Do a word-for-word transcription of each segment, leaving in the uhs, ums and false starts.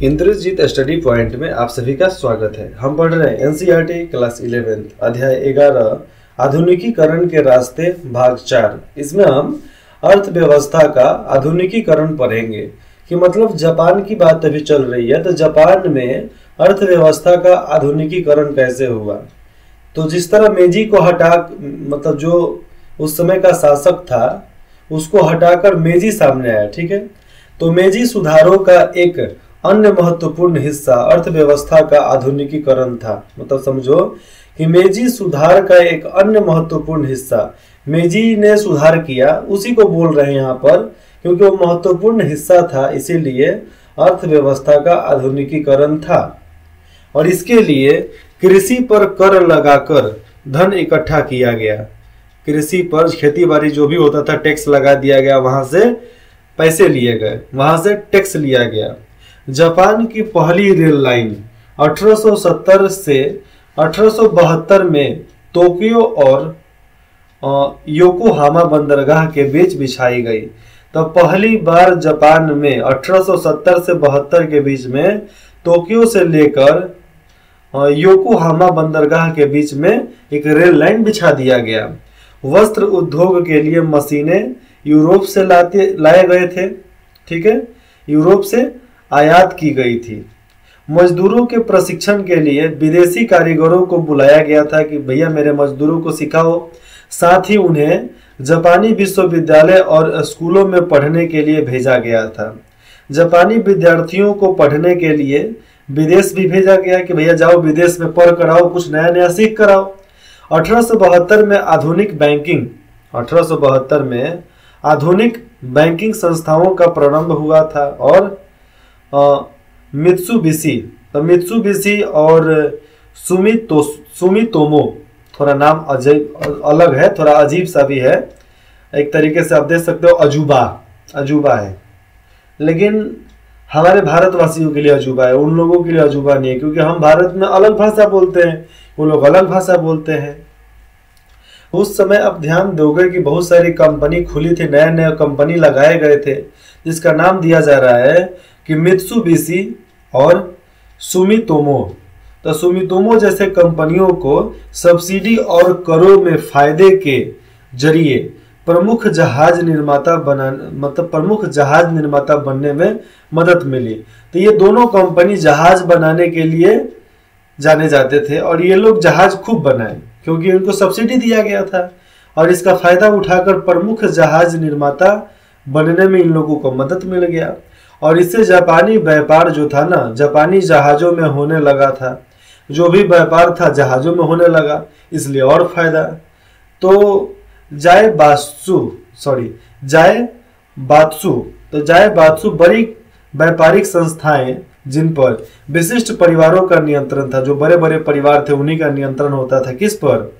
Indrajit study point में आप सभी का स्वागत है। हम पढ़ रहे हैं एनसीईआरटी क्लास ग्यारहवीं अध्याय ग्यारह आधुनिकीकरण के रास्ते भाग चार। इसमें हम अर्थव्यवस्था का आधुनिकीकरण पढ़ेंगे कि मतलब जापान की बात अभी चल रही है तो जापान में अर्थव्यवस्था का आधुनिकीकरण कैसे हुआ। तो जिस तरह मेजी को हटा मतलब जो उस समय का शासक था उसको हटाकर मेजी सामने आया, ठीक है। तो मेजी सुधारों का एक अन्य महत्वपूर्ण हिस्सा अर्थव्यवस्था का आधुनिकीकरण था। मतलब समझो कि मेजी सुधार का एक अन्य महत्वपूर्ण हिस्सा, मेजी ने सुधार किया उसी को बोल रहे हैं यहाँ पर, क्योंकि वो महत्वपूर्ण हिस्सा था इसीलिए अर्थव्यवस्था का आधुनिकीकरण था। और इसके लिए कृषि पर कर लगाकर धन इकट्ठा किया गया। कृषि पर खेतीबाड़ी जो भी होता था टैक्स लगा दिया गया, वहां से पैसे लिए गए, वहां से टैक्स लिया गया। जापान की पहली रेल लाइन अठारह सौ सत्तर से अठारह सौ बहत्तर में टोकियो और योको हामा बंदरगाह के बीच बिछाई गई। तब पहली बार जापान में अठारह सौ सत्तर से बहत्तर के बीच में टोकियो से लेकर योको हामा बंदरगाह के बीच में एक रेल लाइन बिछा दिया गया। वस्त्र उद्योग के लिए मशीनें यूरोप से लाते लाए गए थे, ठीक है, यूरोप से आयात की गई थी। मजदूरों के प्रशिक्षण के लिए विदेशी कारीगरों को बुलाया गया था कि भैया मेरे मजदूरों को सिखाओ। साथ ही उन्हें जापानी विश्वविद्यालय और स्कूलों में पढ़ने के लिए भेजा गया था। जापानी विद्यार्थियों को पढ़ने के लिए विदेश भी भेजा गया कि भैया जाओ विदेश में पढ़ कर आओ, कुछ नया नया सीख कर आओ। अठारह सौ बहत्तर में आधुनिक बैंकिंग अठारह सौ बहत्तर में आधुनिक बैंकिंग संस्थाओं का प्रारंभ हुआ था। और मित्सुबिशी तो मित्सुबिशी और सुमितो सुमितोमो थोड़ा नाम अजीब अलग है, थोड़ा अजीब सा भी है, एक तरीके से आप देख सकते हो अजूबा अजूबा है, लेकिन हमारे भारतवासियों के लिए अजूबा है, उन लोगों के लिए अजूबा नहीं है, क्योंकि हम भारत में अलग भाषा बोलते हैं, वो लोग अलग भाषा बोलते हैं। उस समय आप ध्यान दोगे कि बहुत सारी कंपनी खुली थी, नए नए कंपनी लगाए गए थे, जिसका नाम दिया जा रहा है कि मित्सुबिशी और सुमितोमो। तो सुमितोमो जैसे कंपनियों को सब्सिडी और करों में फायदे के जरिए प्रमुख जहाज निर्माता बना मतलब प्रमुख जहाज निर्माता बनने में मदद मिली। तो ये दोनों कंपनी जहाज बनाने के लिए जाने जाते थे और ये लोग जहाज खूब बनाए क्योंकि इनको सब्सिडी दिया गया था और इसका फायदा उठाकर प्रमुख जहाज निर्माता बनने में इन लोगों को मदद मिल गया। और इससे जापानी व्यापार जो था ना, जापानी जहाज़ों में होने लगा था, जो भी व्यापार था जहाज़ों में होने लगा, इसलिए और फायदा। तो जायबात्सु सॉरी जायबात्सु तो जायबात्सु बड़ी व्यापारिक संस्थाएं जिन पर विशिष्ट परिवारों का नियंत्रण था, जो बड़े बड़े परिवार थे उन्हीं का नियंत्रण होता था। किस पर?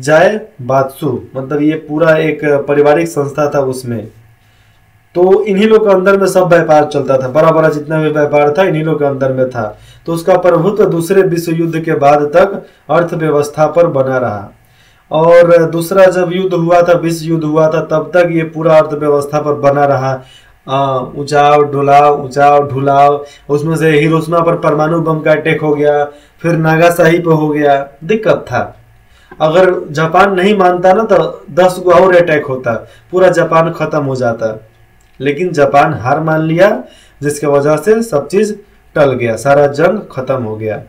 जायबात्सु मतलब ये पूरा एक पारिवारिक संस्था था उसमें, तो इन्हीं लोग के अंदर में सब व्यापार चलता था, बड़ा बड़ा जितना भी व्यापार था इन्हीं लोग के अंदर में था। तो उसका प्रभुत्व दूसरे विश्व युद्ध के बाद तक अर्थव्यवस्था पर बना रहा। और दूसरा जब युद्ध हुआ था, विश्व युद्ध हुआ था, तब तक ये पूरा अर्थव्यवस्था पर बना रहा। उचाव ढुलाव उचाव ढुलाव, उसमें से हिरोशिमा पर परमाणु बम का अटैक हो गया, फिर नागासाकी पर हो गया। दिक्कत था, अगर जापान नहीं मानता ना तो दस गो और अटैक होता, पूरा जापान खत्म हो जाता, लेकिन जापान हार मान लिया, जिसके वजह से सब चीज टल गया, सारा जंग खत्म हो गया।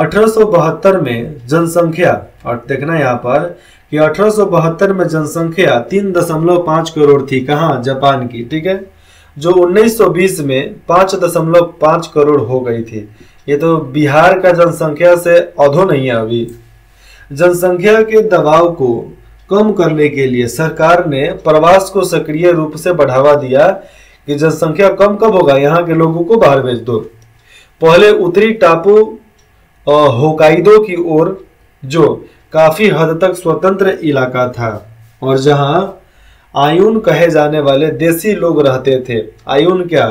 अठारह सौ बहत्तर में जनसंख्या, और देखना यहाँ पर कि अठारह सौ बहत्तर में जनसंख्या तीन दशमलव पाँच करोड़ थी। कहाँ? जापान की, ठीक है, जो उन्नीस सौ बीस में पाँच दशमलव पाँच करोड़ हो गई थी। ये तो बिहार का जनसंख्या से अधो नहीं है। अभी जनसंख्या के दबाव को कम करने के लिए सरकार ने प्रवास को सक्रिय रूप से बढ़ावा दिया कि जनसंख्या कम कब होगा, यहाँ के लोगों को बाहर भेज दो। पहले उत्तरी टापू होकैडो की ओर जो काफी हद तक स्वतंत्र इलाका था और जहाँ आइनु कहे जाने वाले देसी लोग रहते थे। आइनु क्या?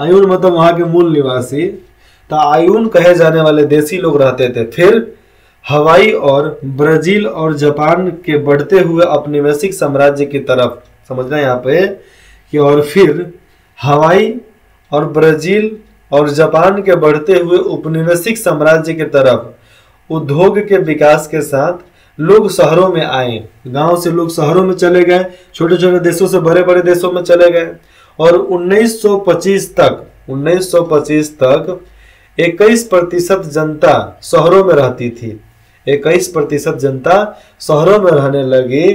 आइनु मतलब वहाँ के मूल निवासी। तो आइनु कहे जाने वाले देसी लोग रहते थे। फिर हवाई और ब्राजील और जापान के बढ़ते हुए औपनिवेशिक साम्राज्य की तरफ, समझना यहाँ पे कि, और फिर हवाई और ब्राजील और जापान के बढ़ते हुए उपनिवेशिक साम्राज्य की तरफ उद्योग के विकास के साथ लोग शहरों में आए। गांव से लोग शहरों में चले गए, छोटे छोटे देशों से बड़े बड़े देशों में चले गए और उन्नीस सौ पच्चीस तक उन्नीस सौ पच्चीस तक इक्कीस प्रतिशत जनता शहरों में रहती थी। इक्कीस प्रतिशत जनता शहरों में रहने लगी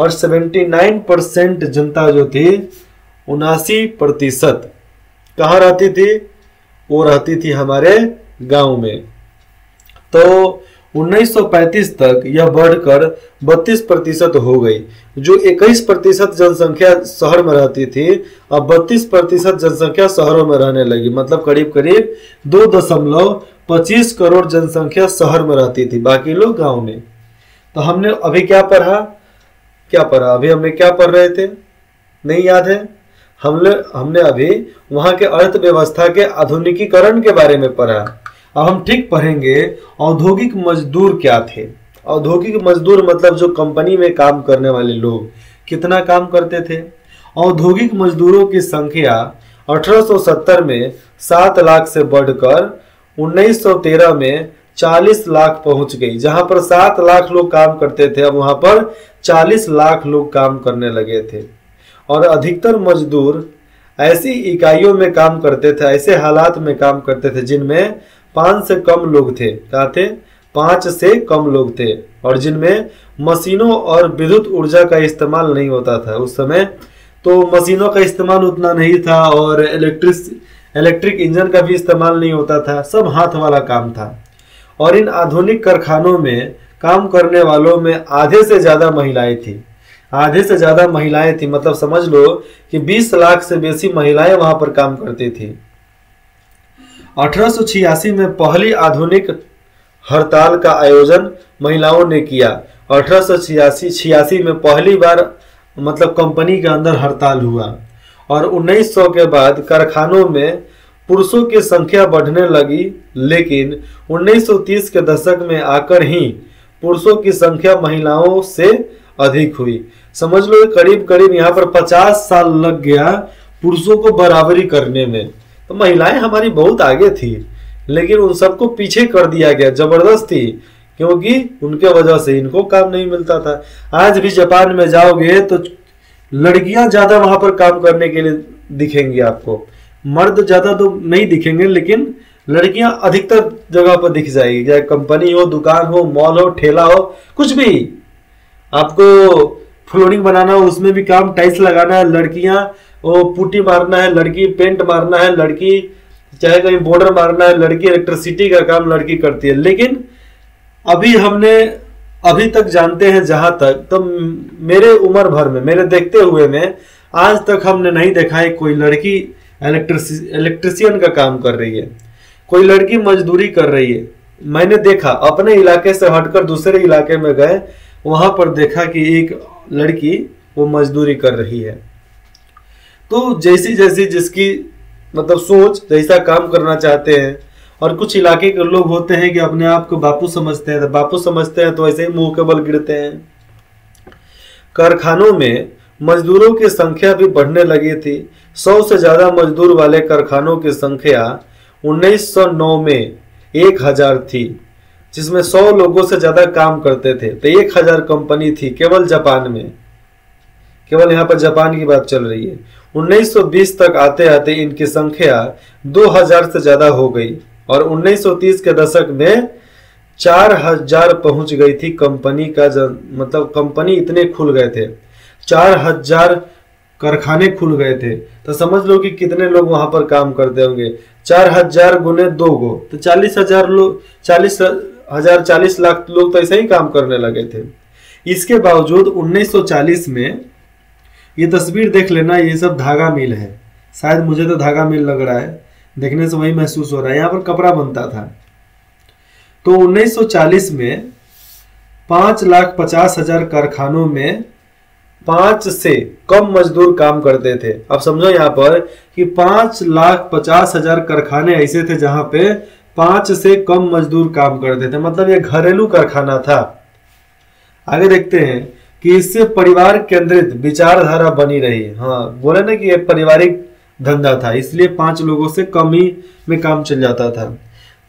और उन्यासी परसेंट जनता जो थी उनासी प्रतिशत कहाँ रहती थी? वो रहती थी हमारे गांव में। तो उन्नीस सौ पैंतीस तक यह बढ़कर बत्तीस प्रतिशत हो गई। जो इक्कीस प्रतिशत जनसंख्या शहर में रहती थी अब बत्तीस प्रतिशत जनसंख्या शहरों में रहने लगी। मतलब करीब करीब दो दशमलव पच्चीस करोड़ जनसंख्या शहर में रहती थी, बाकी लोग गांव में। तो हमने अभी क्या पढ़ा क्या पढ़ा अभी हमने क्या पढ़ रहे थे? नहीं याद है? हमने हमने अभी वहाँ के अर्थव्यवस्था के आधुनिकीकरण के बारे में पढ़ा। अब हम ठीक पढ़ेंगे औद्योगिक मजदूर क्या थे। औद्योगिक मजदूर मतलब जो कंपनी में काम करने वाले लोग कितना काम करते थे। औद्योगिक मजदूरों की संख्या अठारह सौ सत्तर में सात लाख से बढ़कर उन्नीस सौ तेरह में चालीस लाख पहुंच गई। जहां पर सात लाख लोग काम करते थे अब वहां पर चालीस लाख लोग काम करने लगे थे। और अधिकतर मजदूर ऐसी इकाइयों में काम करते थे, ऐसे हालात में काम करते थे जिनमें पाँच से कम लोग थे। क्या थे? पाँच से कम लोग थे और जिनमें मशीनों और विद्युत ऊर्जा का इस्तेमाल नहीं होता था। उस समय तो मशीनों का इस्तेमाल उतना नहीं था और इलेक्ट्रिक इलेक्ट्रिक इंजन का भी इस्तेमाल नहीं होता था, सब हाथ वाला काम था। और इन आधुनिक कारखानों में काम करने वालों में आधे से ज़्यादा महिलाएँ थीं। आधे से ज़्यादा महिलाएं थी, मतलब समझ लो कि बीस लाख से बेसी महिलाएं वहां पर काम करती थी। अठारह सौ छियासी में पहली आधुनिक हड़ताल का आयोजन महिलाओं ने किया। अठारह सौ छियासी में पहली बार मतलब कंपनी के अंदर हड़ताल हुआ। और उन्नीस सौ के बाद कारखानों में पुरुषों की संख्या बढ़ने लगी, लेकिन उन्नीस सौ तीस के दशक में आकर ही पुरुषों की संख्या महिलाओं से अधिक हुई। समझ लो करीब करीब यहाँ पर पचास साल लग गया पुरुषों को बराबरी करने में। तो महिलाएं हमारी बहुत आगे थी लेकिन उन सबको पीछे कर दिया गया जबरदस्ती, क्योंकि उनके वजह से इनको काम नहीं मिलता था। आज भी जापान में जाओगे तो लड़कियां ज़्यादा वहाँ पर काम करने के लिए दिखेंगी आपको, मर्द ज़्यादा तो नहीं दिखेंगे लेकिन लड़कियां अधिकतर जगह पर दिख जाएगी। चाहे कंपनी हो, दुकान हो, मॉल हो, ठेला हो, कुछ भी। आपको फ्लोरिंग बनाना हो उसमें भी काम, टाइल्स लगाना है लड़कियां, वो पुट्टी मारना है लड़की, पेंट मारना है लड़की, चाहे कहीं बॉर्डर मारना है लड़की, इलेक्ट्रिसिटी का काम लड़की करती है। लेकिन अभी हमने अभी तक जानते हैं जहाँ तक, तो मेरे उम्र भर में, मेरे देखते हुए में आज तक हमने नहीं देखा है कोई लड़की इलेक्ट्रिसि इलेक्ट्रिशियन का काम कर रही है, कोई लड़की मजदूरी कर रही है। मैंने देखा अपने इलाके से हटकर दूसरे इलाके में गए, वहाँ पर देखा कि एक लड़की वो मजदूरी कर रही है। तो जैसी जैसी जिसकी मतलब सोच, जैसा काम करना चाहते हैं। और कुछ इलाके के लोग होते हैं कि अपने आप को बापू समझते हैं, तो बापू समझते हैं तो ऐसे ही मुँह के बल गिरते हैं। कारखानों में मजदूरों की संख्या भी बढ़ने लगी थी। सौ से ज़्यादा मजदूर वाले कारखानों की संख्या उन्नीस सौ नौ में एक हज़ार थी, जिसमें सौ लोगों से ज़्यादा काम करते थे। तो एक हज़ार कंपनी थी केवल जापान में, केवल यहाँ पर जापान की बात चल रही है। उन्नीस सौ बीस तक आते आते इनकी संख्या दो हज़ार से ज़्यादा हो गई और उन्नीस सौ तीस के दशक में चार हज़ार पहुँच गई थी कंपनी का जन, मतलब कंपनी इतने खुल गए थे, चार हज़ार कारखाने खुल गए थे। तो समझ लो कि कितने लोग वहाँ पर काम करते होंगे, चार हज़ार गुने दो गो तो चालीस हज़ार लोग चालीस हजार चालीस लाख लोग तो ऐसे ही काम करने लगे थे। इसके बावजूद उन्नीस सौ चालीस में, ये तस्वीर देख लेना, ये सब धागा मिल है, शायद मुझे तो धागा मिल लग रहा है, देखने से वही महसूस हो रहा है, यहाँ पर कपड़ा बनता था। तो उन्नीस सौ चालीस में पाँच लाख पचास हजार कारखानों में पाँच से कम मजदूर काम करते थे। अब समझो यहाँ पर कि पाँच लाख पचास हजार कारखाने ऐसे थे जहाँ पे पाँच से कम मजदूर काम करते थे, मतलब यह घरेलू कारखाना था। आगे देखते हैं कि इससे परिवार केंद्रित विचारधारा बनी रही। हाँ, बोले ना कि यह पारिवारिक धंधा था, इसलिए पांच लोगों से कम ही में काम चल जाता था।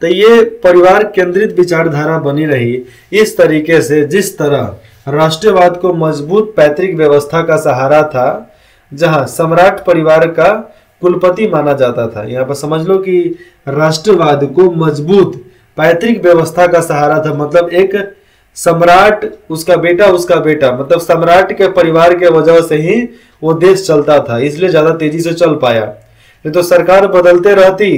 तो ये परिवार केंद्रित विचारधारा बनी रही। इस तरीके से जिस तरह राष्ट्रवाद को मजबूत पैतृक व्यवस्था का सहारा था, जहां सम्राट परिवार का कुलपति माना जाता था, यहाँ पर समझ लो कि राष्ट्रवाद को मजबूत पैतृक व्यवस्था का सहारा था, मतलब एक सम्राट, उसका बेटा, उसका बेटा, मतलब सम्राट के परिवार के वजह से ही वो देश चलता था, इसलिए ज्यादा तेजी से चल पाया। नहीं तो सरकार बदलते रहती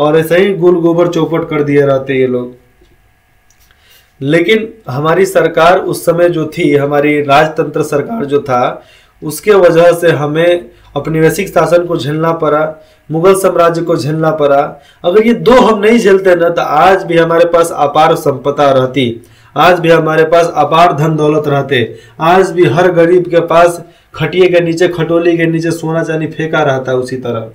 और ऐसे ही गुल गोबर चौपट कर दिए रहते ये लोग। लेकिन हमारी सरकार उस समय जो थी, हमारी राजतंत्र सरकार जो था, उसके वजह से हमें औपनिवेशिक शासन को झेलना पड़ा, मुगल साम्राज्य को झेलना पड़ा। अगर ये दो हम नहीं झेलते ना, तो आज भी हमारे पास अपार संपदा रहती, आज भी हमारे पास अपार धन दौलत रहते, आज भी हर गरीब के पास खटिए के नीचे, खटोली के नीचे सोना चांदी फेंका रहता उसी तरह।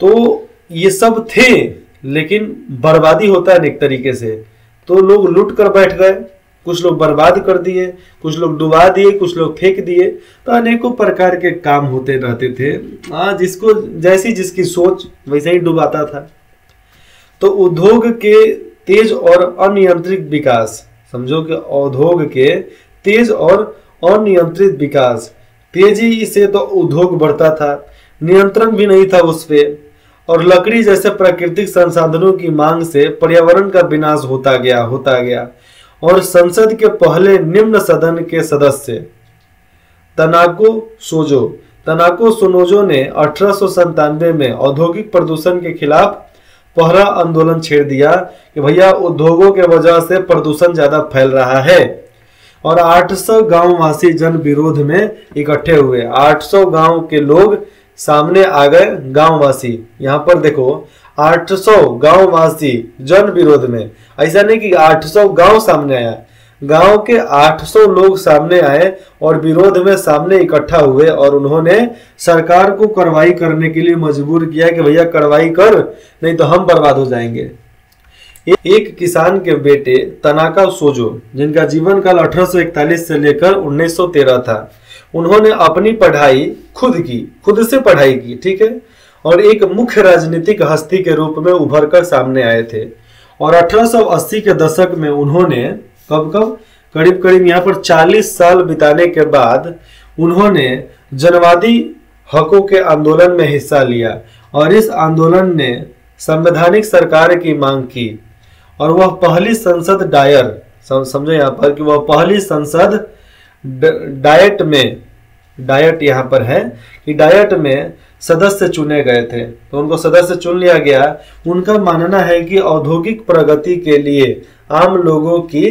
तो ये सब थे, लेकिन बर्बादी होता है एक तरीके से। तो लोग लूट कर बैठ गए, कुछ लोग बर्बाद कर दिए, कुछ लोग डुबा दिए, कुछ लोग फेंक दिए। तो अनेकों प्रकार के काम होते रहते थे। हाँ, जिसको जैसी जिसकी सोच वैसे ही डुबाता था। तो उद्योग के तेज और अनियंत्रित विकास, समझो कि उद्योग के तेज और अनियंत्रित विकास, तेजी से तो उद्योग बढ़ता था, नियंत्रण भी नहीं था उस पे, और लकड़ी जैसे प्राकृतिक संसाधनों की मांग से पर्यावरण का विनाश होता गया होता गया और संसद के पहले निम्न सदन के सदस्य तनाका शोजो तनाका शोजो ने अठारह सौ संतानवे में औद्योगिक प्रदूषण के खिलाफ पहला आंदोलन छेड़ दिया कि भैया उद्योगों के वजह से प्रदूषण ज्यादा फैल रहा है। और आठ सौ गांववासी जन विरोध में इकट्ठे हुए, आठ सौ गांव के लोग सामने आ गए। गांववासी, यहाँ पर देखो, आठ सौ गांववासी जन विरोध में, ऐसा नहीं कि आठ सौ गांव सामने आया, गांव के आठ सौ लोग सामने आए और विरोध में सामने इकट्ठा हुए, और उन्होंने सरकार को कार्रवाई करने के लिए मजबूर किया कि भैया कार्रवाई कर, नहीं तो हम बर्बाद हो जाएंगे। एक किसान के बेटे तनाका शोजो, जिनका जीवन काल अठारह सौ इकतालीस से लेकर उन्नीस सौ तेरह था, उन्होंने अपनी पढ़ाई खुद की, खुद से पढ़ाई की, ठीक है, और एक मुख्य राजनीतिक हस्ती के रूप में उभर कर सामने आए थे। और अठारह सौ अस्सी के दशक में उन्होंने कब कब करीब करीब यहाँ पर चालीस साल बिताने के बाद उन्होंने जनवादी हकों के आंदोलन में हिस्सा लिया, और इस आंदोलन ने संवैधानिक सरकार की मांग की, और वह पहली संसद डायर, समझो यहाँ पर कि वह पहली संसद डायट में, डायट यहाँ पर है कि डायट में सदस्य चुने गए थे। तो उनको सदस्य चुन लिया गया। उनका मानना है कि औद्योगिक प्रगति के लिए आम लोगों की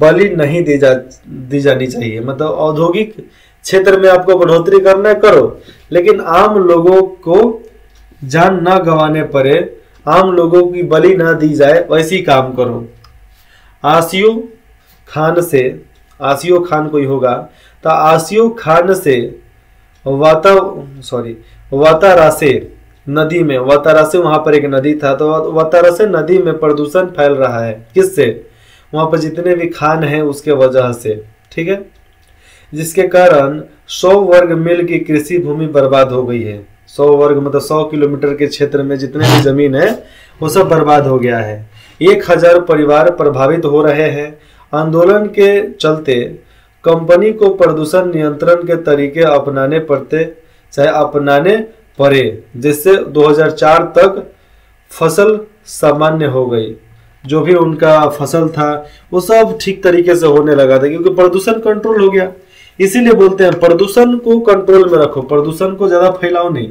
बलि नहीं दी जा दी जानी चाहिए, मतलब औद्योगिक क्षेत्र में आपको बढ़ोतरी करना करो, लेकिन आम लोगों को जान ना गंवाने पड़े, आम लोगों की बलि ना दी जाए, वैसी काम करो। आसियो खान से, आसियो खान कोई होगा, तो आसियो खान से वाता सॉरी वातारा से नदी में, वातारा से वहाँ पर एक नदी था, तो वातारा से नदी में प्रदूषण फैल रहा है, किससे, वहाँ पर जितने भी खान हैं उसके वजह से, ठीक है, जिसके कारण सौ वर्ग मील की कृषि भूमि बर्बाद हो गई है। सौ वर्ग मतलब सौ किलोमीटर के क्षेत्र में जितने भी जमीन है वो सब बर्बाद हो गया है। एक हजार परिवार प्रभावित हो रहे हैं। आंदोलन के चलते कंपनी को प्रदूषण नियंत्रण के तरीके अपनाने पड़ते चाहे अपनाने पड़े, जिससे दो हजार चार तक फसल सामान्य हो गई। जो भी उनका फसल था वो सब ठीक तरीके से होने लगा था, क्योंकि प्रदूषण कंट्रोल हो गया। इसीलिए बोलते हैं प्रदूषण को कंट्रोल में रखो, प्रदूषण को ज़्यादा फैलाओ नहीं।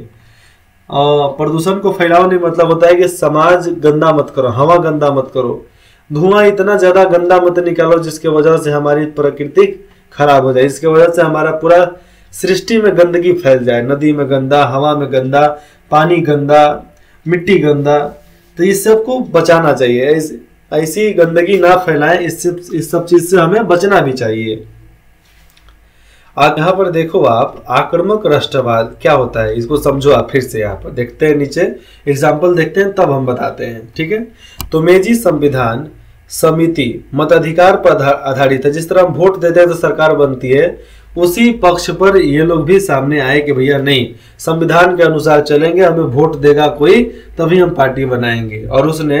प्रदूषण को फैलाओ नहीं मतलब होता है कि समाज गंदा मत करो, हवा गंदा मत करो, धुआं इतना ज़्यादा गंदा मत निकालो जिसके वजह से हमारी प्रकृति खराब हो जाए, इसके वजह से हमारा पूरा सृष्टि में गंदगी फैल जाए, नदी में गंदा, हवा में गंदा, पानी गंदा, मिट्टी गंदा। तो इस सब को बचाना चाहिए, ऐसी इस, गंदगी ना फैलाएं, इस, इस सब चीज़ से हमें बचना भी चाहिए। आप यहाँ पर देखो, आप आक्रामक राष्ट्रवाद क्या होता है इसको समझो। आप फिर से यहाँ पर देखते हैं, नीचे एग्जाम्पल देखते हैं तब हम बताते हैं, ठीक है। तो मेजी संविधान समिति मताधिकार पर आधारित है। जिस तरह हम वोट देते हैं तो सरकार बनती है, उसी पक्ष पर ये लोग भी सामने आए कि भैया नहीं, संविधान के अनुसार चलेंगे, हमें वोट देगा कोई तभी हम पार्टी बनाएंगे। और उसने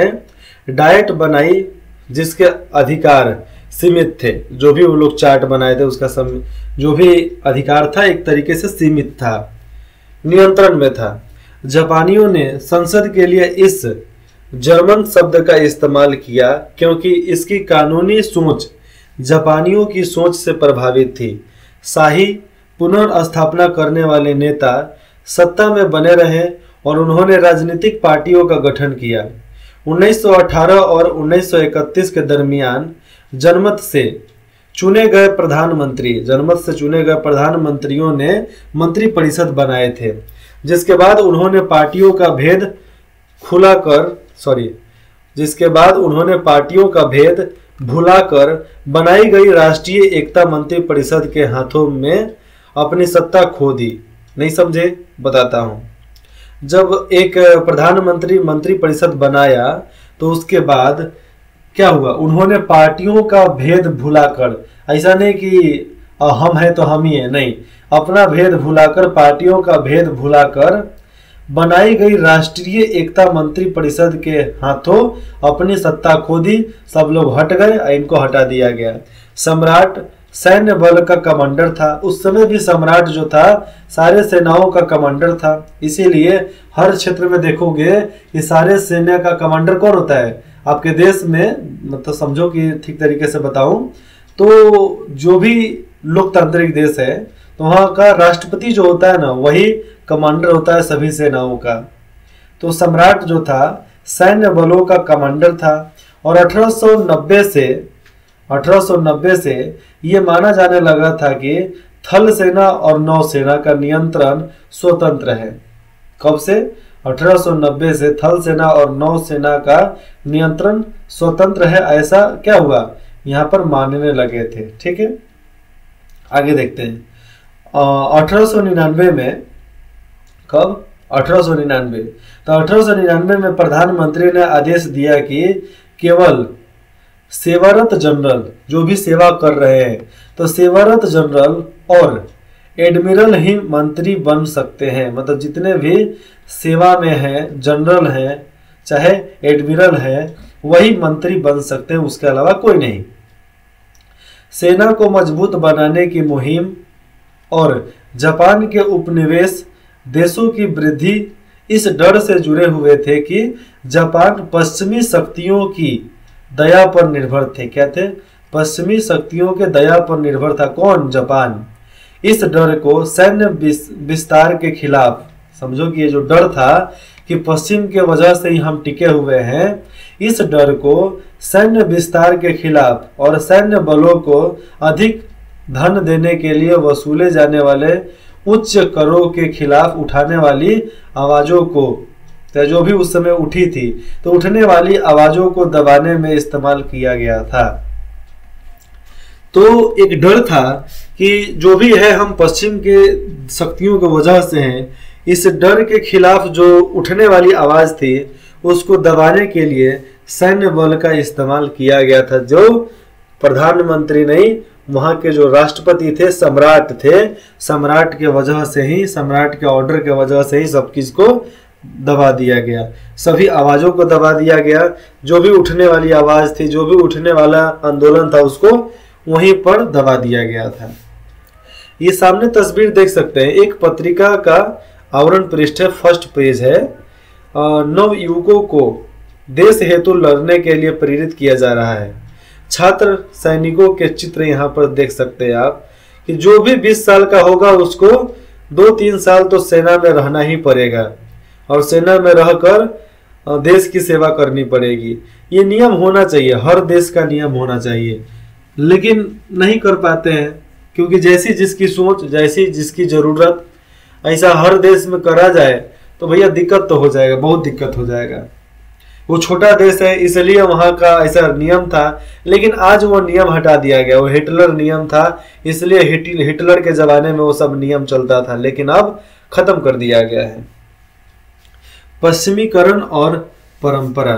डाइट बनाई जिसके अधिकार सीमित थे, जो भी वो लोग चार्ट बनाए थे उसका सम जो भी अधिकार था एक तरीके से सीमित था, नियंत्रण में था। जापानियों ने संसद के लिए इस जर्मन शब्द का इस्तेमाल किया क्योंकि इसकी कानूनी सोच जापानियों की सोच से प्रभावित थी। शाही पुनर्स्थापना करने वाले नेता सत्ता में बने रहे और उन्होंने राजनीतिक पार्टियों का गठन किया। उन्नीस सौ अठारह और उन्नीस सौ इकतीस के दरमियान जनमत से चुने गए प्रधानमंत्री जनमत से चुने गए प्रधानमंत्रियों ने मंत्रिपरिषद बनाए थे, जिसके बाद उन्होंने पार्टियों का भेद खुला कर सॉरी जिसके बाद उन्होंने पार्टियों का भेद भुलाकर बनाई गई राष्ट्रीय एकता मंत्रिपरिषद के हाथों में अपनी सत्ता खो दी। नहीं समझे, बताता हूँ। जब एक प्रधानमंत्री मंत्रिपरिषद बनाया तो उसके बाद क्या हुआ, उन्होंने पार्टियों का भेद भुलाकर, ऐसा नहीं कि हम हैं तो हम ही हैं, नहीं, अपना भेद भुलाकर, पार्टियों का भेद भुलाकर बनाई गई राष्ट्रीय एकता मंत्री परिषद के हाथों अपनी सत्ता खो दी। सब लोग हट गए और इनको हटा दिया गया। सम्राट सैन्य बल का कमांडर था, उस समय भी सम्राट जो था सारे सेनाओं का कमांडर था, इसीलिए हर क्षेत्र में देखोगे कि सारे सेना का कमांडर कौन होता है आपके देश में। मतलब समझो कि ठीक तरीके से बताऊं तो जो भी लोकतांत्रिक देश है तो वहाँ का राष्ट्रपति जो होता है ना वही कमांडर होता है सभी सेनाओं का। तो सम्राट जो था सैन्य बलों का कमांडर था और अठारह सौ नब्बे से अठारह सौ नब्बे से ये माना जाने लगा था कि थल सेना और नौसेना का नियंत्रण स्वतंत्र है। कब से? अठारह सौ नब्बे से थल सेना और नौसेना का नियंत्रण स्वतंत्र है, ऐसा क्या हुआ यहाँ पर मानने लगे थे। ठीक है, आगे देखते हैं। अठारह सौ निन्यानवे में कब अठारह सौ निन्यानवे तो अठारह सौ निन्यानवे में प्रधानमंत्री ने आदेश दिया कि केवल सेवारत जनरल, जो भी सेवा कर रहे हैं तो सेवारत जनरल और एडमिरल ही मंत्री बन सकते हैं। मतलब जितने भी सेवा में हैं, जनरल हैं चाहे एडमिरल हैं, वही मंत्री बन सकते हैं, उसके अलावा कोई नहीं। सेना को मजबूत बनाने की मुहिम और जापान के उपनिवेश देशों की वृद्धि इस डर से जुड़े हुए थे कि जापान पश्चिमी शक्तियों की दया पर निर्भर थे। क्या थे? पश्चिमी शक्तियों के दया पर निर्भर था। कौन? जापान। इस डर को सैन्य विस्तार के खिलाफ, समझो कि ये जो डर था कि पश्चिम के वजह से ही हम टिके हुए हैं, इस डर को सैन्य विस्तार के खिलाफ और सैन्य बलों को अधिक धन देने के लिए वसूले जाने वाले उच्च करों के खिलाफ उठाने वाली आवाज़ों को, जो भी उस समय उठी थी तो उठने वाली आवाज़ों को दबाने में इस्तेमाल किया गया था। तो एक डर था कि जो भी है हम पश्चिम के शक्तियों की वजह से हैं, इस डर के खिलाफ जो उठने वाली आवाज़ थी उसको दबाने के लिए सैन्य बल का इस्तेमाल किया गया था, जो प्रधानमंत्री नहीं वहाँ के जो राष्ट्रपति थे सम्राट थे, सम्राट के वजह से ही, सम्राट के ऑर्डर के वजह से ही सब चीज़ को दबा दिया गया, सभी आवाज़ों को दबा दिया गया। जो भी उठने वाली आवाज़ थी, जो भी उठने वाला आंदोलन था उसको वहीं पर दबा दिया गया था। ये सामने तस्वीर देख सकते हैं, एक पत्रिका का आवरण पृष्ठ है, फर्स्ट पेज है। नवयुवकों को देश हेतु लड़ने के लिए प्रेरित किया जा रहा है। छात्र सैनिकों के चित्र यहाँ पर देख सकते हैं आप कि जो भी बीस साल का होगा उसको दो तीन साल तो सेना में रहना ही पड़ेगा और सेना में रहकर देश की सेवा करनी पड़ेगी। ये नियम होना चाहिए, हर देश का नियम होना चाहिए, लेकिन नहीं कर पाते हैं क्योंकि जैसी जिसकी सोच, जैसी जिसकी ज़रूरत, ऐसा हर देश में करा जाए तो भैया दिक्कत तो हो जाएगा, बहुत दिक्कत हो जाएगा। वो छोटा देश है इसलिए वहाँ का ऐसा नियम था, लेकिन आज वो नियम हटा दिया गया। वो हिटलर नियम था, इसलिए हिटलर के ज़माने में वो सब नियम चलता था, लेकिन अब ख़त्म कर दिया गया है। पश्चिमीकरण और परंपरा,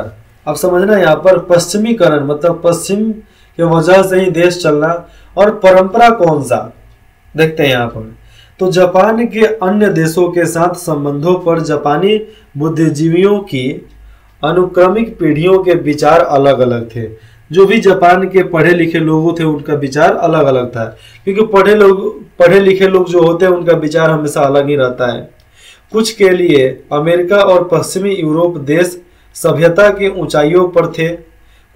अब समझना यहाँ पर पश्चिमीकरण मतलब पश्चिम के वजह से ही देश चलना, और परंपरा कौन सा, देखते हैं यहाँ पर। तो जापान के अन्य देशों के साथ संबंधों पर जापानी बुद्धिजीवियों की अनुक्रमिक पीढ़ियों के विचार अलग अलग थे। जो भी जापान के पढ़े लिखे लोग थे उनका विचार अलग अलग था, क्योंकि पढ़े लोग पढ़े लिखे लोग जो होते हैं उनका विचार हमेशा अलग ही रहता है। कुछ के लिए अमेरिका और पश्चिमी यूरोप देश सभ्यता की ऊंचाइयों पर थे।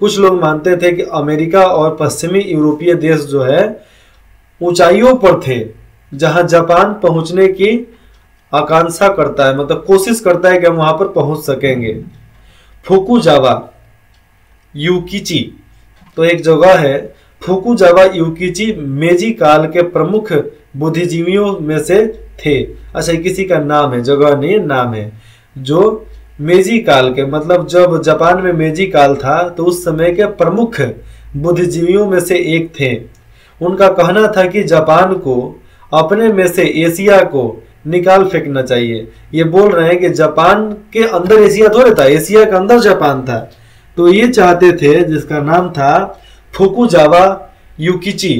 कुछ लोग मानते थे कि अमेरिका और पश्चिमी यूरोपीय देश जो है ऊंचाइयों पर थे, जहां जापान पहुंचने की आकांक्षा करता है, मतलब कोशिश करता है कि हम वहां पर पहुंच सकेंगे। फुकुजावा युकिची तो एक जगह है, फुकुजावा युकिची मेजी काल के प्रमुख बुद्धिजीवियों में से थे। अच्छा, किसी का नाम है, जगह नहीं, नाम है। जो मेजी काल के, मतलब जब जापान में मेजी काल था तो उस समय के प्रमुख बुद्धिजीवियों में से एक थे। उनका कहना था कि जापान को अपने में से एशिया को निकाल फेंकना चाहिए। ये बोल रहे हैं कि जापान के अंदर एशिया थोड़े था, एशिया के अंदर जापान था। तो ये चाहते थे, जिसका नाम था फुकुजावा युकिची,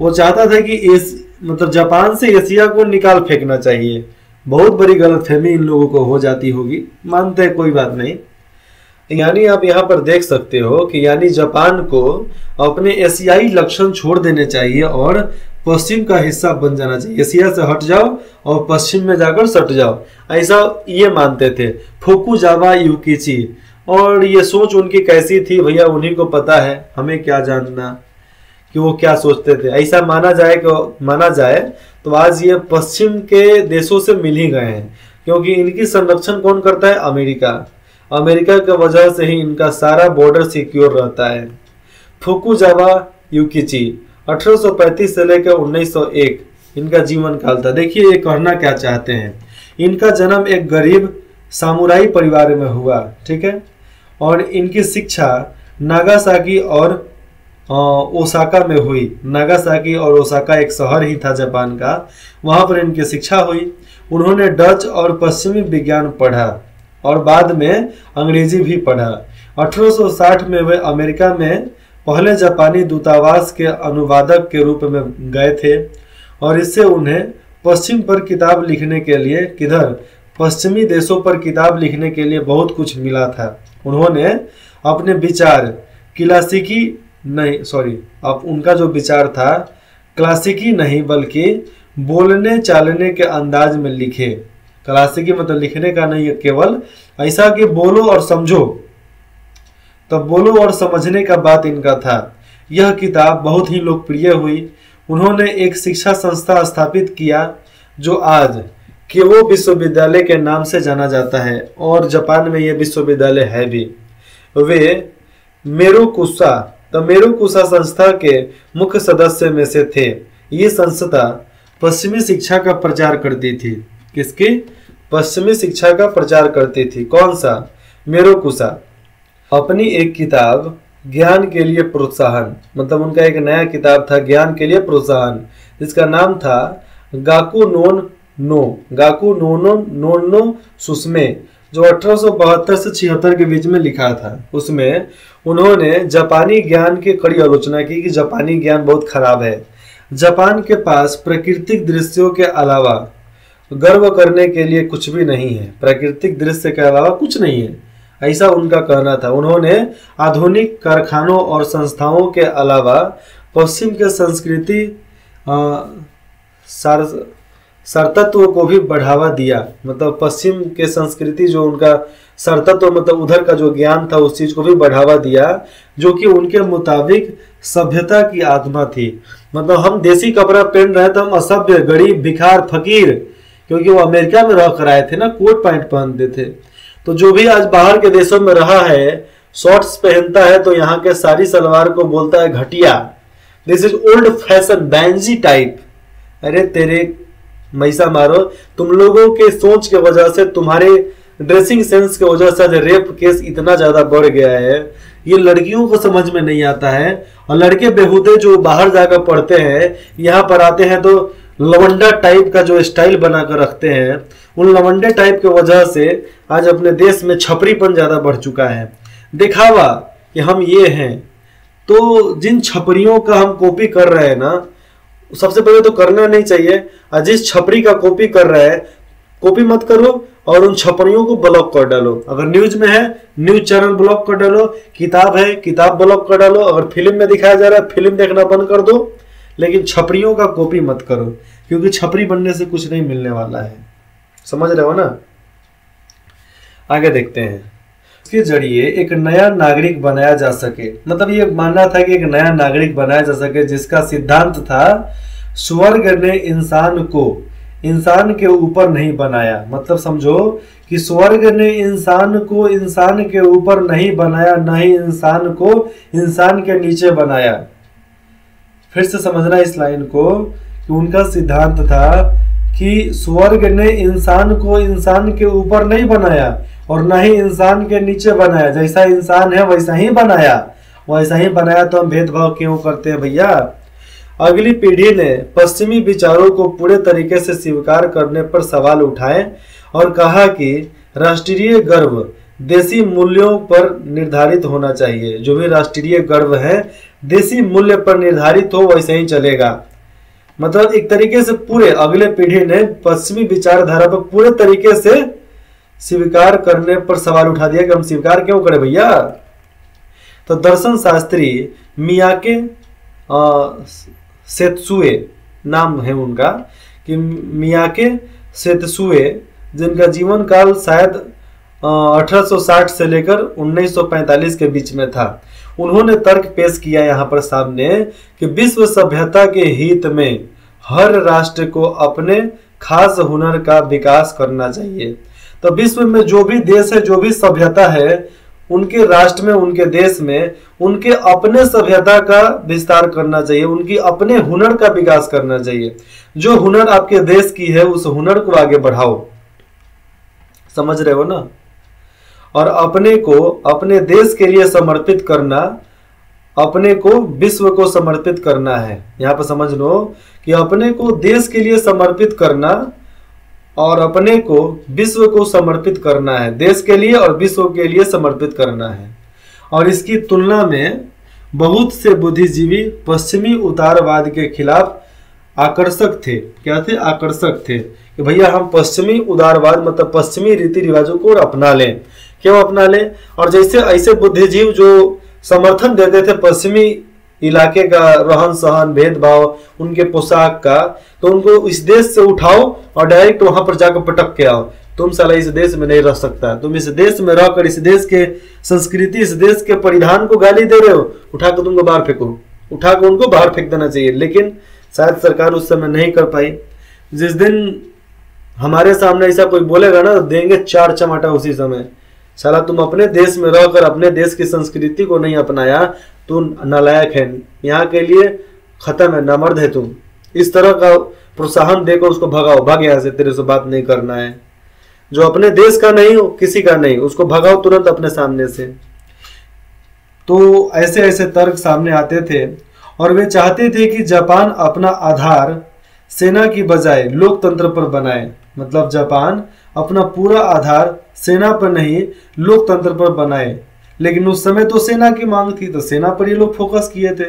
वो चाहता था कि एस मतलब जापान से एशिया को निकाल फेंकना चाहिए। बहुत बड़ी गलतफहमी इन लोगों को हो जाती होगी, मानते हैं, कोई बात नहीं। यानी आप यहाँ पर देख सकते हो कि यानी जापान को अपने एशियाई लक्षण छोड़ देने चाहिए और पश्चिम का हिस्सा बन जाना चाहिए। एशिया से हट जाओ और पश्चिम में जाकर सट जाओ, ऐसा ये मानते थे फुकुजावा युकिची। और ये सोच उनकी कैसी थी भैया, उन्हीं को पता है, हमें क्या जानना कि वो क्या सोचते थे। ऐसा माना जाए कि माना जाए तो आज ये पश्चिम के देशों से मिल ही गए हैं, क्योंकि इनकी संरक्षण कौन करता है? अमेरिका। अमेरिका की वजह से ही इनका सारा बॉर्डर सिक्योर रहता है। फुकुजावा युकिची अठारह सौ पैंतीस से लेकर उन्नीस सौ एक इनका जीवन काल था। देखिए ये कहना क्या चाहते हैं। इनका जन्म एक गरीब सामुराई परिवार में हुआ, ठीक है, और इनकी शिक्षा नागासाकी और ओसाका में हुई। नागासाकी और ओसाका एक शहर ही था जापान का, वहाँ पर इनकी शिक्षा हुई। उन्होंने डच और पश्चिमी विज्ञान पढ़ा और बाद में अंग्रेजी भी पढ़ा। अठारह सौ साठ में वे अमेरिका में पहले जापानी दूतावास के अनुवादक के रूप में गए थे, और इससे उन्हें पश्चिम पर किताब लिखने के लिए, किधर, पश्चिमी देशों पर किताब लिखने के लिए बहुत कुछ मिला था। उन्होंने अपने विचार क्लासिकी नहीं सॉरी अब उनका जो विचार था क्लासिकी नहीं बल्कि बोलने चालने के अंदाज में लिखे। क्लासिकी मतलब लिखने का नहीं है केवल, ऐसा कि बोलो और समझो, तो बोलो और समझने का बात इनका था। यह किताब बहुत ही लोकप्रिय हुई। उन्होंने एक शिक्षा संस्था स्थापित किया जो आज क्योबो विश्वविद्यालय के नाम से जाना जाता है, और जापान में यह विश्वविद्यालय है भी। वे मेरोकुसा तो मेरोकुसा संस्था के मुख्य सदस्य में से थे। ये संस्था पश्चिमी शिक्षा का प्रचार करती थी। किसकी? पश्चिमी शिक्षा का प्रचार करती थी। कौन सा? मेरोकुसा। अपनी एक किताब ज्ञान के लिए प्रोत्साहन, मतलब उनका एक नया किताब था ज्ञान के लिए प्रोत्साहन, जिसका नाम था गाकु नो नो गाकु नो नो नो सुषमे, जो अठारह सौ बहत्तर से छिहत्तर के बीच में लिखा था। उसमें उन्होंने जापानी ज्ञान की कड़ी आलोचना की कि जापानी ज्ञान बहुत खराब है। जापान के पास प्राकृतिक दृश्यों के अलावा गर्व करने के लिए कुछ भी नहीं है, प्राकृतिक दृश्य के अलावा कुछ नहीं है, ऐसा उनका कहना था। उन्होंने आधुनिक कारखानों और संस्थाओं के अलावा पश्चिम के संस्कृति सार सरतत्व को भी बढ़ावा दिया, मतलब पश्चिम के संस्कृति जो उनका सरतत्व मतलब उधर का जो ज्ञान था उस चीज़ को भी बढ़ावा दिया, जो कि उनके मुताबिक सभ्यता की आत्मा थी। मतलब हम देसी कपड़ा पहन रहे थे, हम असभ्य, गरीब, भिखार, फकीर, क्योंकि वो अमेरिका में रह कर आए थे ना, कोट पैंट पहनते थे। तो जो भी आज बाहर के देशों में रहा है शॉर्ट्स पहनता है, तो यहाँ के साड़ी सलवार को बोलता है घटिया, दिस इज ओल्ड फैशन, बैंजी टाइप। अरे तेरे मैसा मारो, तुम लोगों के सोच के वजह से, तुम्हारे ड्रेसिंग सेंस के वजह से रेप केस इतना ज़्यादा बढ़ गया है। ये लड़कियों को समझ में नहीं आता है, और लड़के बेहुदे जो बाहर जाकर पढ़ते हैं यहाँ पर आते हैं तो लवंडा टाइप का जो स्टाइल बना कर रखते हैं, उन लवंडे टाइप के वजह से आज अपने देश में छपरीपन ज़्यादा बढ़ चुका है, दिखावा कि हम ये हैं। तो जिन छपरियों का हम कॉपी कर रहे हैं ना, सबसे पहले तो करना नहीं चाहिए। जिस छपरी का कॉपी कर रहा है कॉपी मत करो और उन छपरियों को ब्लॉक कर डालो। अगर न्यूज में है न्यूज चैनल ब्लॉक कर डालो, किताब है किताब ब्लॉक कर डालो, अगर फिल्म में दिखाया जा रहा है फिल्म देखना बंद कर दो, लेकिन छपरियों का कॉपी मत करो क्योंकि छपरी बनने से कुछ नहीं मिलने वाला है। समझ रहे हो ना। आगे देखते हैं। इसके जरिए एक नया नागरिक बनाया जा सके, मतलब ये मानना था कि एक नया नागरिक बनाया जा सके जिसका सिद्धांत था स्वर्ग ने इंसान को इंसान के ऊपर नहीं बनाया। मतलब समझो कि स्वर्ग ने इंसान को इंसान के ऊपर नहीं बनाया, ना ही इंसान को इंसान के नीचे बनाया। फिर से समझना इस लाइन को कि उनका सिद्धांत था कि स्वर्ग ने इंसान को इंसान के ऊपर नहीं बनाया और ना ही इंसान के नीचे बनाया। जैसा इंसान है वैसा ही बनाया, वैसा ही बनाया तो हम भेदभाव क्यों करते हैं भैया। अगली पीढ़ी ने पश्चिमी विचारों को पूरे तरीके से स्वीकार करने पर सवाल उठाए और कहा कि राष्ट्रीय गर्व देसी मूल्यों पर निर्धारित होना चाहिए। जो भी राष्ट्रीय गर्व है देसी मूल्य पर निर्धारित हो वैसे ही चलेगा। मतलब एक तरीके से पूरे अगले पीढ़ी ने पश्चिमी विचारधारा पर पूरे तरीके से स्वीकार करने पर सवाल उठा दिया कि हम स्वीकार क्यों करें भैया। तो दर्शन शास्त्री मिया के सेतसुए नाम है उनका, कि मिया के सेतसुए, जिनका जीवन काल शायद अठारह सौ साठ से लेकर उन्नीस सौ पैंतालीस के बीच में था, उन्होंने तर्क पेश किया यहाँ पर सामने कि विश्व सभ्यता के हित में हर राष्ट्र को अपने खास हुनर का विकास करना चाहिए। तो विश्व में जो भी देश है जो भी सभ्यता है उनके राष्ट्र में उनके देश में उनके अपने सभ्यता का विस्तार करना चाहिए, उनकी अपने हुनर का विकास करना चाहिए। जो हुनर आपके देश की है उस हुनर को आगे बढ़ाओ। समझ रहे हो ना। और अपने को अपने देश के लिए समर्पित करना, अपने को विश्व को समर्पित करना है। यहाँ पर समझ लो कि अपने को देश के लिए समर्पित करना और अपने को विश्व को समर्पित करना है, देश के लिए और विश्व के लिए समर्पित करना है। और इसकी तुलना में बहुत से बुद्धिजीवी पश्चिमी उदारवाद के खिलाफ आकर्षक थे। क्या थे? आकर्षक थे कि भैया हम पश्चिमी उदारवाद मतलब पश्चिमी रीति रिवाजों को अपना लें। क्यों अपना लें? और जैसे ऐसे बुद्धिजीव जो समर्थन देते थे पश्चिमी इलाके का रहन सहन, भेदभाव, उनके पोशाक का, तो उनको इस देश से उठाओ और डायरेक्ट वहां पर जाकर पटक के आओ। तुम साला इस देश में नहीं रह सकता, तुम इस देश में रहकर इस देश के संस्कृति इस देश के परिधान को गाली दे रहे हो, उठाकर तुमको बाहर फेंको। उठाकर उनको बाहर फेंक देना चाहिए, लेकिन शायद सरकार उस समय नहीं कर पाई। जिस दिन हमारे सामने ऐसा कोई बोलेगा ना तो देंगे चार चमाटा उसी समय। साला तुम अपने देश में रहकर अपने देश की संस्कृति को नहीं अपनाया, तू नालायक है, यहाँ के लिए खत्म है, नामर्द है तुम। इस तरह का प्रोत्साहन देकर उसको भगाओ, भाग यहाँ से, तेरे से बात नहीं करना है। जो अपने देश का नहीं हो किसी का नहीं, उसको भगाओ तुरंत अपने सामने से। तो ऐसे ऐसे तर्क सामने आते थे और वे चाहते थे कि जापान अपना आधार सेना की बजाय लोकतंत्र पर बनाए। मतलब जापान अपना पूरा आधार सेना पर नहीं लोकतंत्र पर बनाए, लेकिन उस समय तो सेना की मांग थी तो सेना पर ये लोग फोकस किए थे।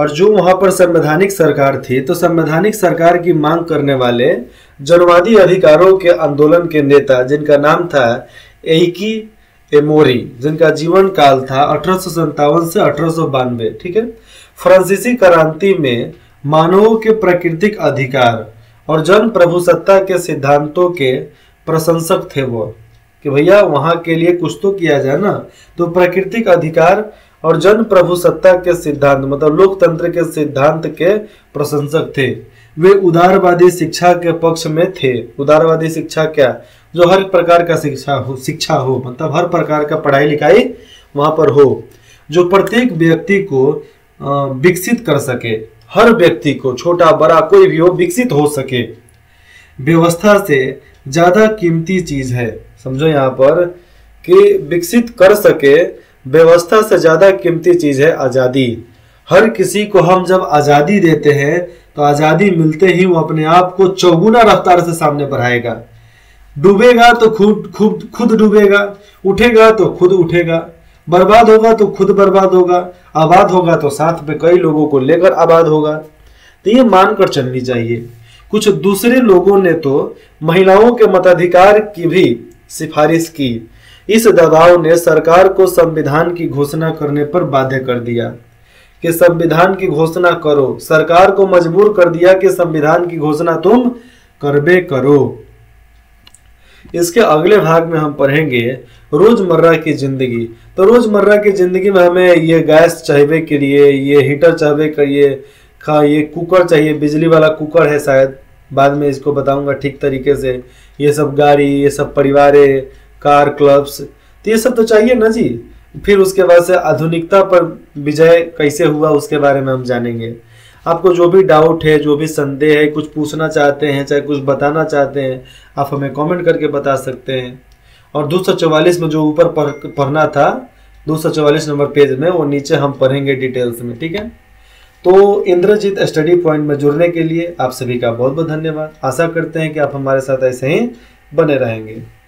और जो वहाँ पर संवैधानिक सरकार थी तो संवैधानिक सरकार की मांग करने वाले जनवादी अधिकारों के आंदोलन के नेता जिनका नाम था एकी एमोरी, जिनका जीवन काल था अठारह सौ सत्तावन से अठारह सौ बानवे, ठीक है, फ्रांसीसी क्रांति में मानवों के प्राकृतिक अधिकार और जन प्रभुसत्ता के सिद्धांतों के प्रशंसक थे वो, कि भैया वहाँ के लिए कुछ तो किया जाए ना। तो प्राकृतिक अधिकार और जन प्रभुसत्ता के सिद्धांत मतलब लोकतंत्र के सिद्धांत के प्रशंसक थे वे। उदारवादी शिक्षा के पक्ष में थे। उदारवादी शिक्षा क्या? जो हर प्रकार का शिक्षा हो, शिक्षा हो मतलब हर प्रकार का पढ़ाई लिखाई वहाँ पर हो, जो प्रत्येक व्यक्ति को विकसित कर सके, हर व्यक्ति को, छोटा बड़ा कोई भी हो, विकसित हो सके। व्यवस्था से ज़्यादा कीमती चीज़ है। समझो यहाँ पर कि विकसित कर सके, व्यवस्था से ज़्यादा कीमती चीज़ है आज़ादी। हर किसी को हम जब आज़ादी देते हैं तो आज़ादी मिलते ही वो अपने आप को चौगुना रफ्तार से सामने बढ़ाएगा। डूबेगा तो खुद खुद खुद डूबेगा, उठेगा तो खुद उठेगा, बर्बाद होगा तो खुद बर्बाद होगा, आबाद होगा तो साथ में कई लोगों को लेकर आबाद होगा। तो ये मानकर चलनी चाहिए। कुछ दूसरे लोगों ने तो महिलाओं के मताधिकार की भी सिफारिश की। इस दबाव ने सरकार को संविधान की घोषणा करने पर बाध्य कर दिया कि संविधान की घोषणा करो। सरकार को मजबूर कर दिया कि संविधान की घोषणा तुम करबे करो। इसके अगले भाग में हम पढ़ेंगे रोजमर्रा की जिंदगी। तो रोजमर्रा की जिंदगी में हमें ये गैस चाहिए के लिए, ये हीटर चाहिए के लिए, खा ये कुकर चाहिए, बिजली वाला कुकर है शायद, बाद में इसको बताऊंगा ठीक तरीके से। ये सब गाड़ी, ये सब परिवारें, कार, क्लब्स, तो ये सब तो चाहिए ना जी। फिर उसके बाद से आधुनिकता पर विजय कैसे हुआ उसके बारे में हम जानेंगे। आपको जो भी डाउट है, जो भी संदेह है, कुछ पूछना चाहते हैं, चाहे कुछ बताना चाहते हैं, आप हमें कमेंट करके बता सकते हैं। और दो सौ चौवालीस में जो ऊपर पढ़ना था, दो सौ चौवालीस नंबर पेज में, वो नीचे हम पढ़ेंगे डिटेल्स में, ठीक है। तो इंद्रजीत स्टडी पॉइंट में जुड़ने के लिए आप सभी का बहुत बहुत धन्यवाद। आशा करते हैं कि आप हमारे साथ ऐसे ही बने रहेंगे।